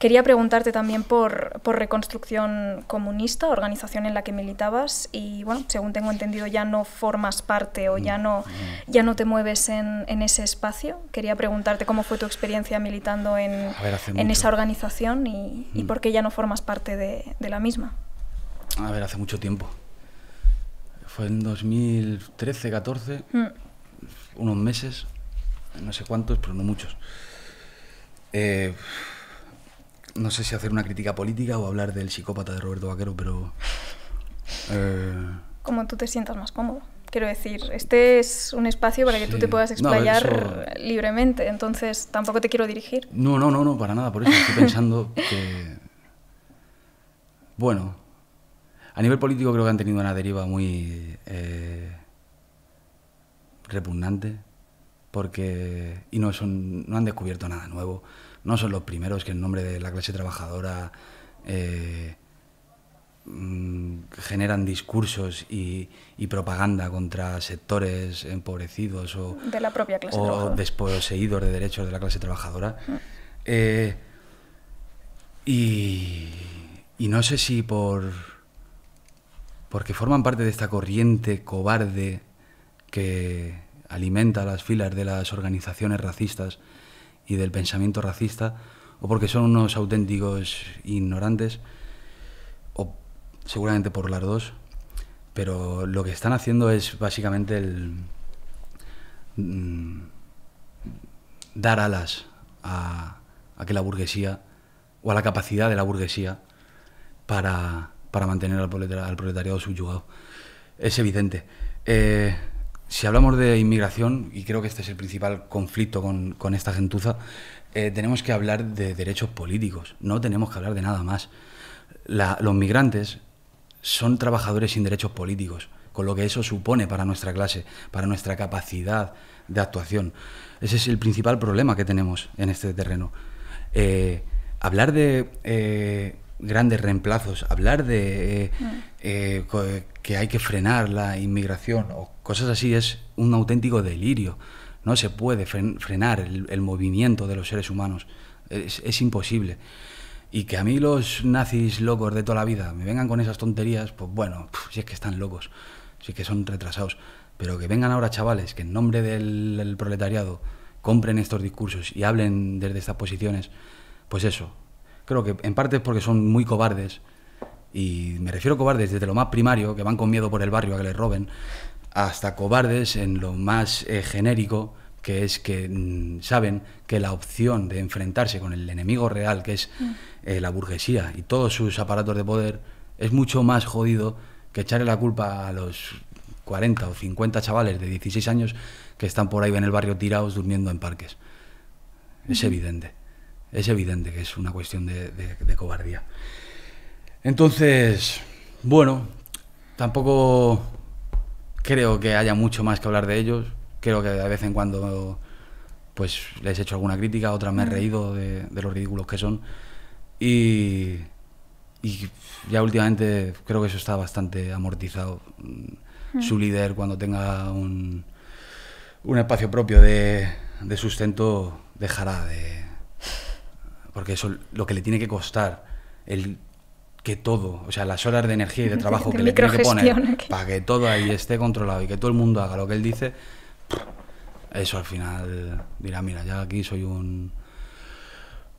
Quería preguntarte también por Reconstrucción Comunista, organización en la que militabas, y bueno, según tengo entendido ya no formas parte o ya no te mueves en ese espacio. Quería preguntarte cómo fue tu experiencia militando en esa organización y por qué ya no formas parte de la misma. A ver, hace mucho tiempo. Fue en 2013, 14, unos meses, no sé cuántos, pero no muchos. No sé si hacer una crítica política o hablar del psicópata de Roberto Vaquero, pero... Como tú te sientas más cómodo. Quiero decir, este es un espacio para que tú te puedas explayar libremente, entonces tampoco te quiero dirigir. No, para nada, por eso estoy pensando que... Bueno, a nivel político creo que han tenido una deriva muy repugnante, porque no han descubierto nada nuevo. No son los primeros que en nombre de la clase trabajadora generan discursos y propaganda contra sectores empobrecidos o, de la propia clase o desposeídos de derechos de la clase trabajadora. Y no sé si porque forman parte de esta corriente cobarde que alimenta las filas de las organizaciones racistas y del pensamiento racista, o porque son unos auténticos ignorantes, o seguramente por las dos, pero lo que están haciendo es básicamente dar alas a que la burguesía, o a la capacidad de la burguesía, para mantener al proletariado subyugado. Es evidente. Si hablamos de inmigración, y creo que este es el principal conflicto con esta gentuza, tenemos que hablar de derechos políticos, no tenemos que hablar de nada más. Los migrantes son trabajadores sin derechos políticos, con lo que eso supone para nuestra clase, para nuestra capacidad de actuación. Ese es el principal problema que tenemos en este terreno. Hablar de grandes reemplazos, hablar de que hay que frenar la inmigración o cosas así es un auténtico delirio. No se puede frenar el movimiento de los seres humanos, es imposible. Y que a mí los nazis locos de toda la vida me vengan con esas tonterías, pues bueno, si es que están locos, si es que son retrasados, pero que vengan ahora chavales que en nombre del proletariado compren estos discursos y hablen desde estas posiciones, pues eso. Creo que en parte es porque son muy cobardes, y me refiero a cobardes desde lo más primario, que van con miedo por el barrio a que les roben, hasta cobardes en lo más genérico, que es que saben que la opción de enfrentarse con el enemigo real, que es la burguesía y todos sus aparatos de poder, es mucho más jodido que echarle la culpa a los 40 o 50 chavales de 16 años que están por ahí en el barrio tirados durmiendo en parques. Es evidente. Es evidente que es una cuestión de cobardía. Entonces, bueno, tampoco creo que haya mucho más que hablar de ellos. Creo que de vez en cuando pues les he hecho alguna crítica, otras me he reído de los ridículos que son. Y ya últimamente creo que eso está bastante amortizado. Su líder, cuando tenga un espacio propio de sustento, dejará de... Porque eso lo que le tiene que costar que todo, o sea, las horas de energía y de trabajo que le tiene que poner para que todo ahí esté controlado y que todo el mundo haga lo que él dice, eso al final dirá, mira, ya aquí soy un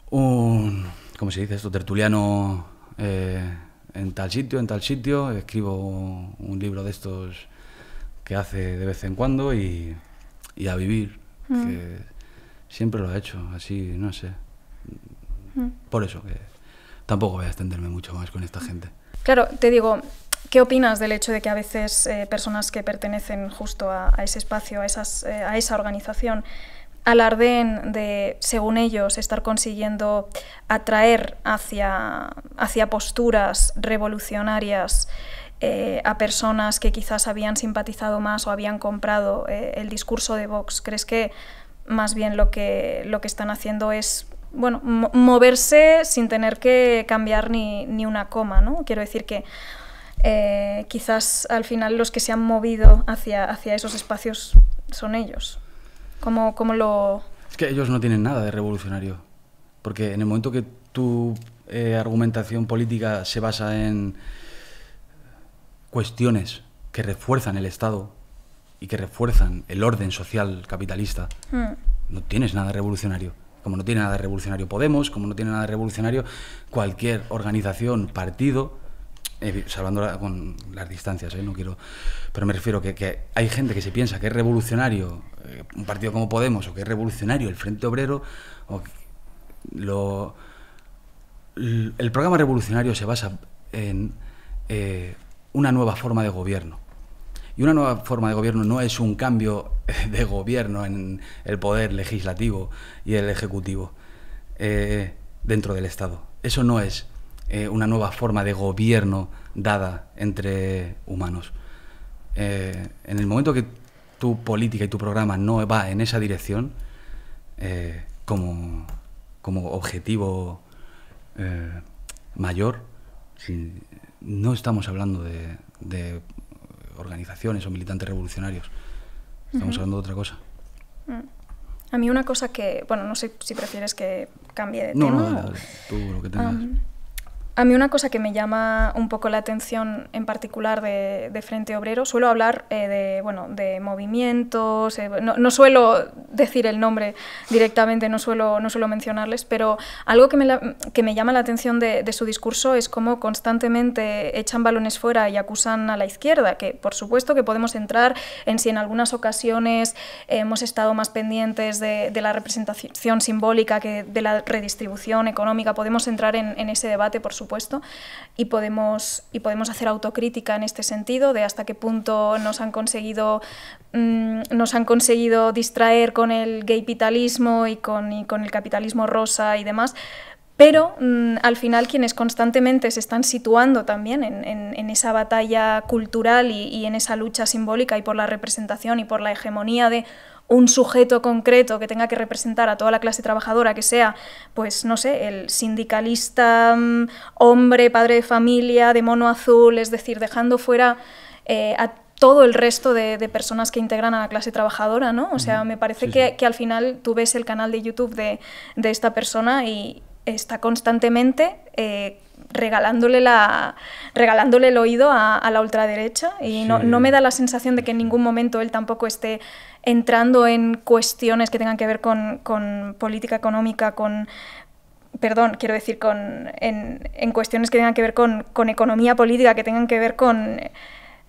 ¿cómo se dice esto? Tertuliano en tal sitio, escribo un libro de estos que hace de vez en cuando y a vivir, que siempre lo ha hecho, así, no sé. Por eso que tampoco voy a extenderme mucho más con esta gente. Claro, te digo, ¿qué opinas del hecho de que a veces personas que pertenecen justo a ese espacio, a esa organización, alardeen de, según ellos, estar consiguiendo atraer hacia posturas revolucionarias a personas que quizás habían simpatizado más o habían comprado el discurso de Vox? ¿Crees que más bien lo que están haciendo es... Bueno, moverse sin tener que cambiar ni una coma, ¿no? Quiero decir que quizás al final los que se han movido hacia esos espacios son ellos. Es que ellos no tienen nada de revolucionario. Porque en el momento que tu argumentación política se basa en cuestiones que refuerzan el Estado y que refuerzan el orden social capitalista, no tienes nada revolucionario. Como no tiene nada de revolucionario Podemos, como no tiene nada de revolucionario cualquier organización, partido, salvando con las distancias, no quiero, pero me refiero que hay gente que se piensa que es revolucionario un partido como Podemos, o que es revolucionario el Frente Obrero, o el programa revolucionario se basa en una nueva forma de gobierno. Y una nueva forma de gobierno no es un cambio de gobierno en el poder legislativo y el ejecutivo dentro del Estado. Eso no es una nueva forma de gobierno dada entre humanos. En el momento que tu política y tu programa no va en esa dirección, como objetivo mayor, no estamos hablando de organizaciones o militantes revolucionarios. Estamos hablando de otra cosa. A mí una cosa que... Bueno, no sé si prefieres que cambie de tema. No, tú lo que tengas. A mí una cosa que me llama un poco la atención en particular de Frente Obrero, suelo hablar de movimientos, no suelo decir el nombre directamente, no suelo mencionarles, pero algo que me llama la atención de su discurso es cómo constantemente echan balones fuera y acusan a la izquierda, que por supuesto que podemos entrar en si en algunas ocasiones hemos estado más pendientes de la representación simbólica que de la redistribución económica, podemos entrar en ese debate, por supuesto, y podemos hacer autocrítica en este sentido de hasta qué punto nos han conseguido distraer con el gaykapitalismo y con el capitalismo rosa y demás, pero al final quienes constantemente se están situando también en esa batalla cultural y en esa lucha simbólica y por la representación y por la hegemonía de un sujeto concreto que tenga que representar a toda la clase trabajadora, que sea, pues no sé, el sindicalista, hombre, padre de familia, de mono azul, es decir, dejando fuera a todo el resto de personas que integran a la clase trabajadora, ¿no? O sea, me parece que al final tú ves el canal de YouTube de esta persona y está constantemente regalándole el oído a la ultraderecha, y no me da la sensación de que en ningún momento él tampoco esté entrando en cuestiones que tengan que ver con política económica, en cuestiones que tengan que ver con economía política, que tengan que ver con,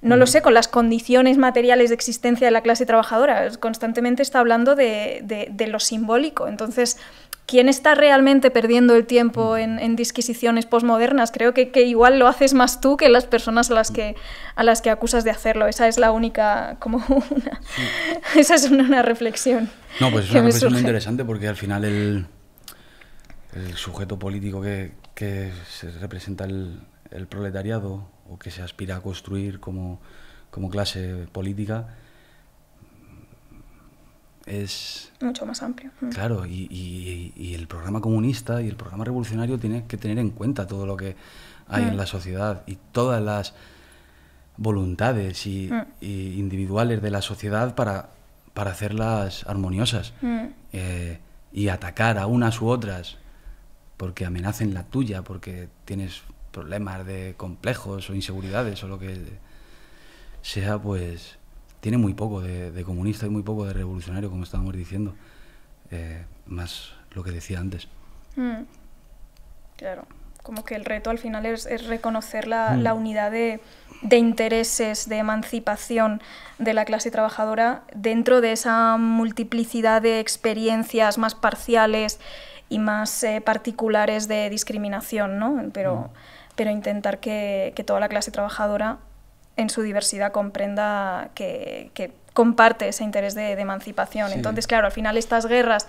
no lo sé, con las condiciones materiales de existencia de la clase trabajadora. Constantemente está hablando de lo simbólico. Entonces, ¿quién está realmente perdiendo el tiempo en disquisiciones posmodernas? Creo que igual lo haces más tú que las personas a las que acusas de hacerlo. Esa es la única, esa es una reflexión. No, pues es una reflexión interesante, porque al final el sujeto político que se representa el proletariado, o que se aspira a construir como clase política, es mucho más amplio. Claro, y el programa comunista y el programa revolucionario tiene que tener en cuenta todo lo que hay en la sociedad y todas las voluntades y individuales de la sociedad para hacerlas armoniosas y atacar a unas u otras porque amenacen la tuya, porque tienes problemas de complejos o inseguridades o lo que sea, pues tiene muy poco de comunista y muy poco de revolucionario, como estábamos diciendo, más lo que decía antes. Claro, como que el reto al final es reconocer la unidad de intereses, de emancipación de la clase trabajadora dentro de esa multiplicidad de experiencias más parciales y más particulares de discriminación, ¿no? Pero intentar que toda la clase trabajadora en su diversidad comprenda que comparte ese interés de emancipación. Sí. Entonces, claro, al final estas guerras,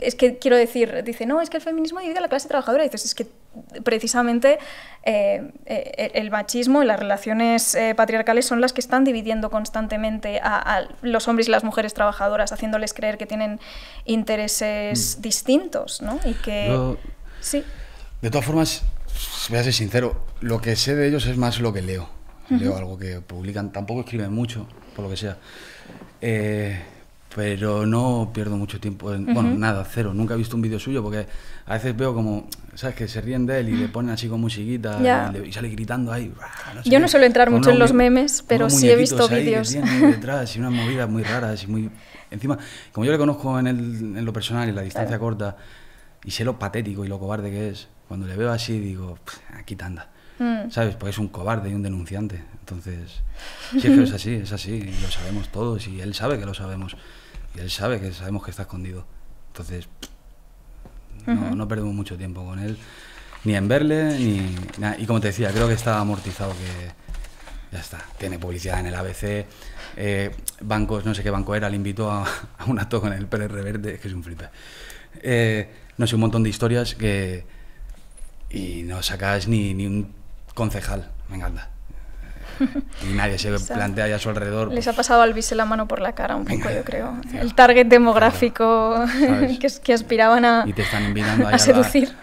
es que quiero decir, dice, no, es que el feminismo divide a la clase trabajadora. Dices, es que precisamente el machismo y las relaciones patriarcales son las que están dividiendo constantemente a los hombres y las mujeres trabajadoras, haciéndoles creer que tienen intereses distintos, ¿no? Y que... sí. De todas formas, voy a ser sincero, lo que sé de ellos es más lo que leo. Leo algo que publican, tampoco escriben mucho, por lo que sea. pero no pierdo mucho tiempo en, bueno, nada, cero, nunca he visto un vídeo suyo, porque a veces veo como, ¿sabes?, que se ríen de él y le ponen así con musiquita y sale gritando ahí. No sé, yo no suelo entrar mucho en los memes, pero sí he visto vídeos detrás y unas movidas muy raras y muy... Encima, como yo le conozco en lo personal y la distancia corta, y sé lo patético y lo cobarde que es, cuando le veo así digo, aquí tanda. ¿Sabes? Porque es un cobarde y un denunciante. Entonces, sí, es que es así, y lo sabemos todos, y él sabe que lo sabemos, y él sabe que sabemos que está escondido. Entonces, no perdemos mucho tiempo con él, ni en verle, ni nada. Y como te decía, creo que está amortizado, que ya está, tiene publicidad en el ABC, bancos, no sé qué banco era, le invitó a un acto con el Pérez Reverte, es que es un flipe. No sé, un montón de historias que... Y no sacas ni un concejal, me encanta. Y nadie se plantea ya a su alrededor. Les ha pasado al Vise la mano por la cara un poco, yo creo. El target demográfico que aspiraban a seducir. Y te están invitando a seducir.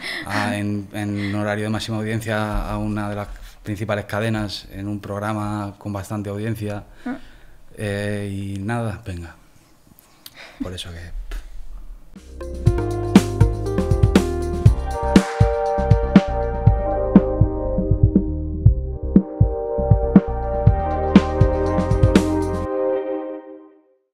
En horario de máxima audiencia a una de las principales cadenas, en un programa con bastante audiencia. Y nada, venga. Por eso que...